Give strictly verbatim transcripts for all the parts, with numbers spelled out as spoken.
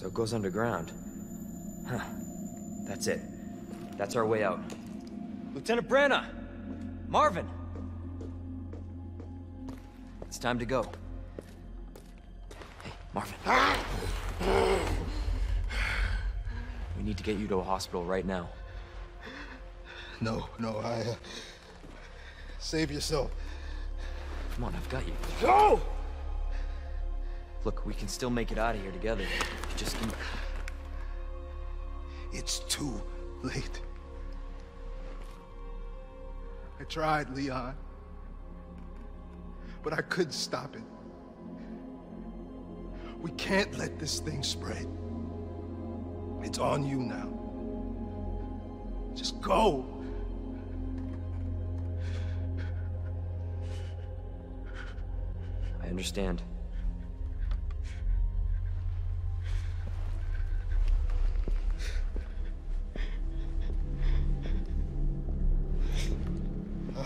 So it goes underground. Huh. That's it. That's our way out. Lieutenant Branagh! Marvin! It's time to go. Hey, Marvin. We need to get you to a hospital right now. No, no, I... Uh... Save yourself. Come on, I've got you. Go! Look, we can still make it out of here together. You just can... It's too late. I tried, Leon. But I couldn't stop it. We can't let this thing spread. It's on you now. Just go! I understand.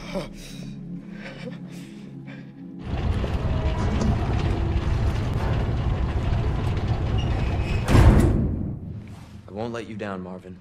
I won't let you down, Marvin.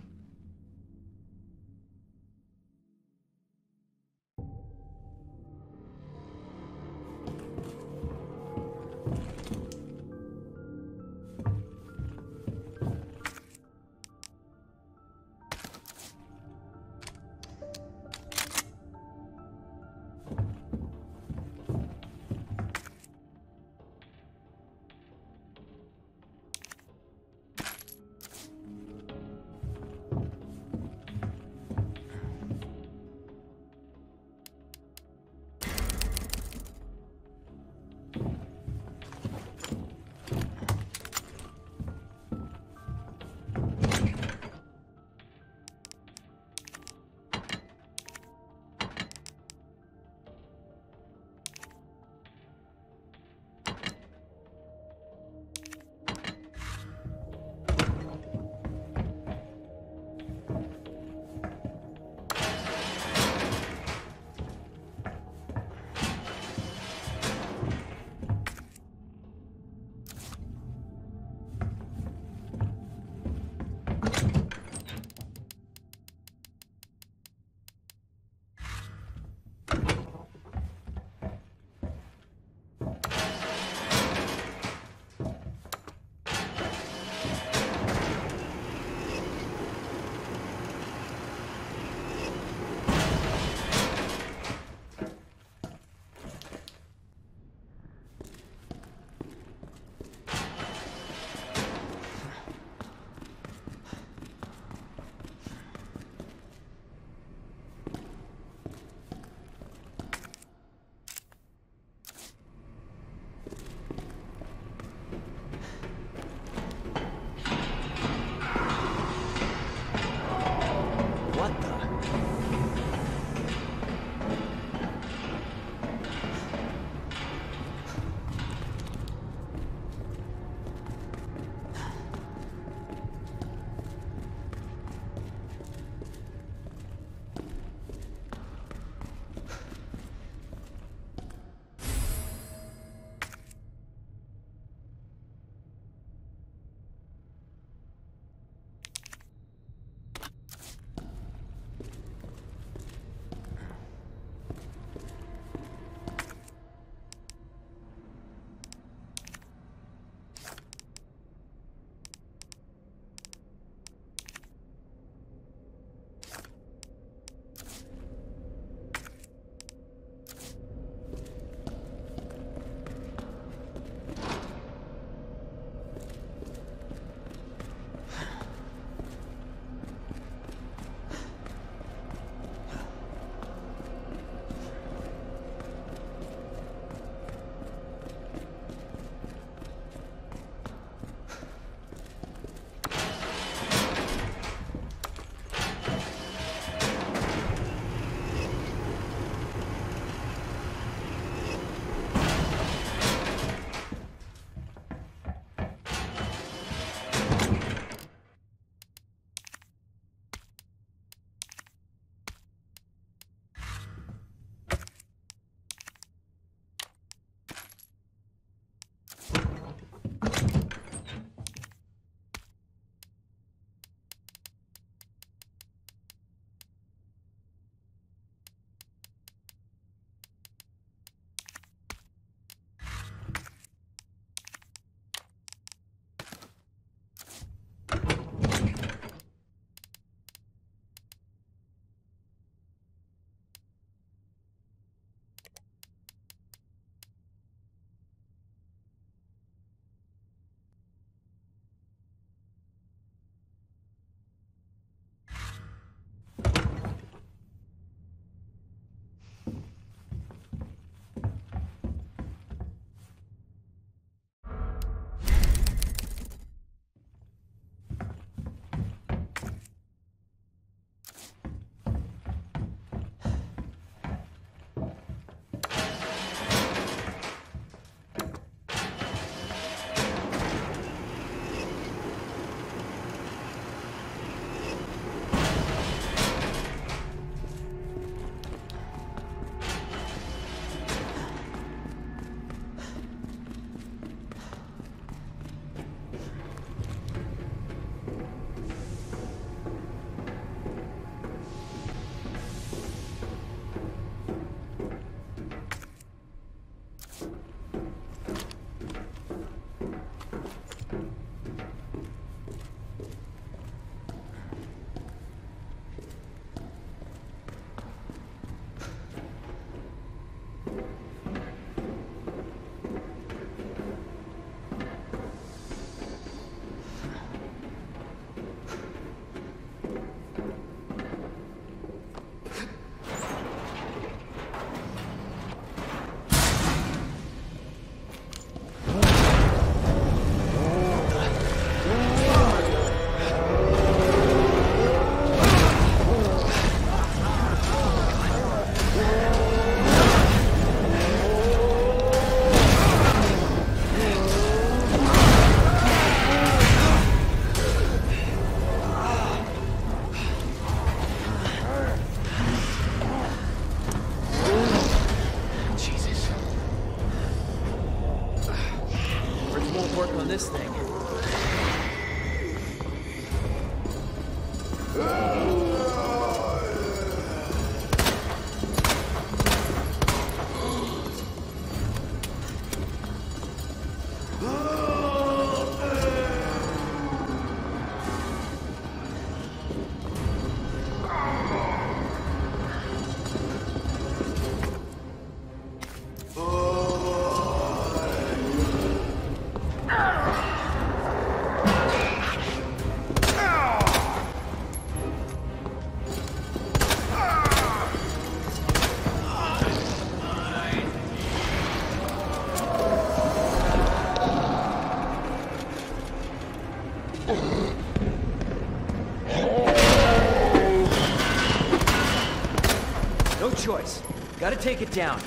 Choice. Gotta take it down.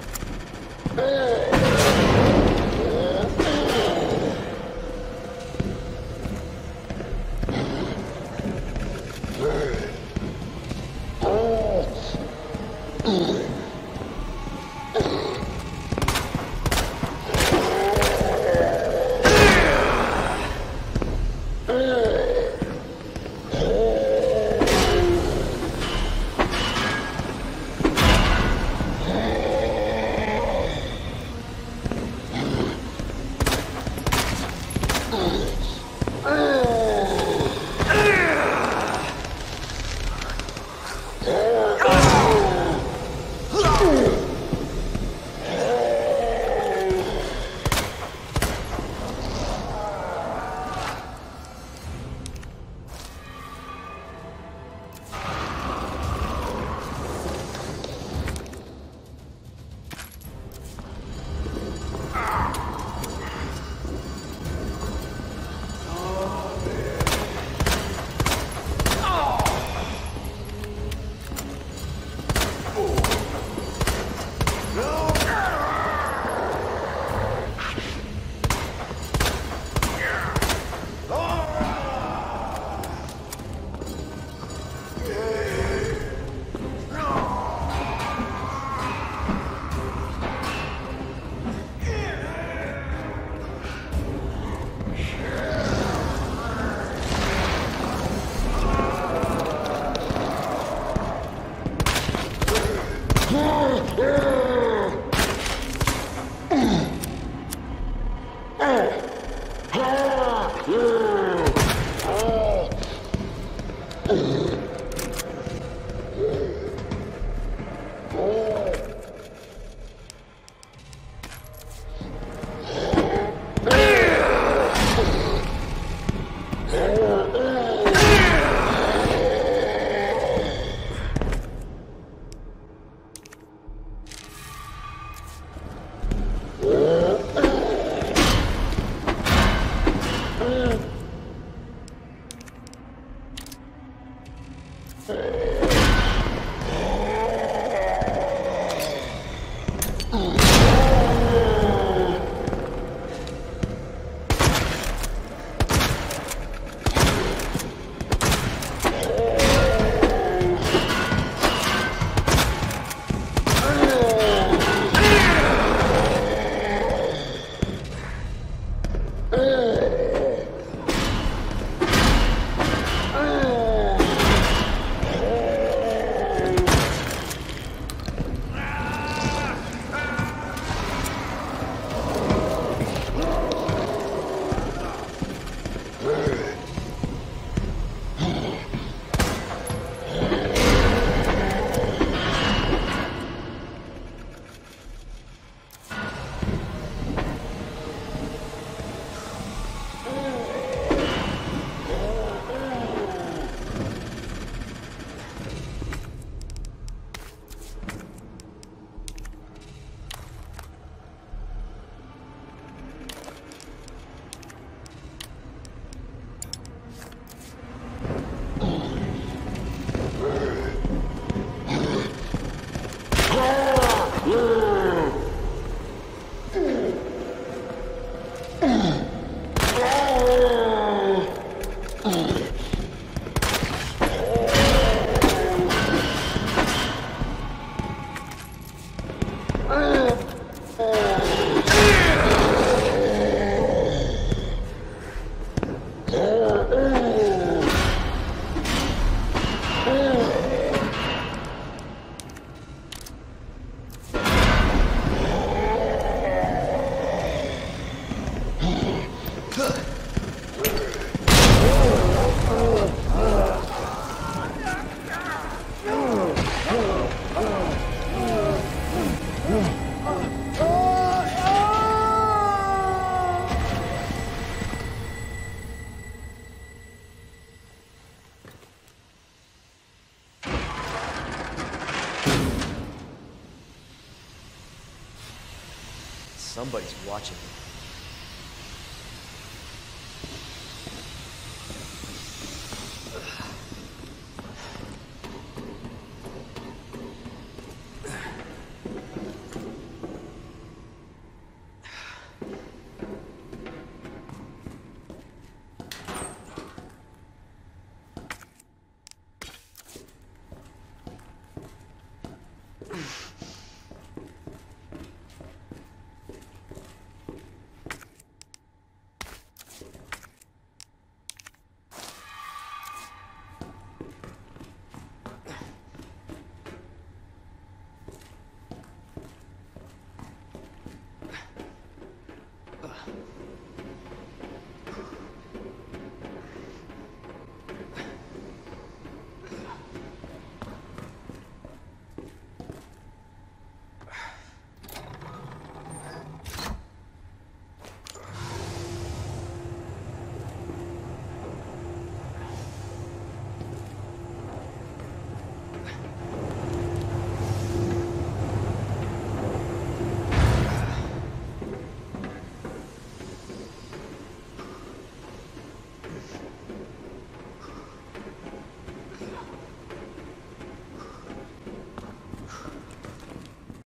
Oh! Somebody's watching me. Oof.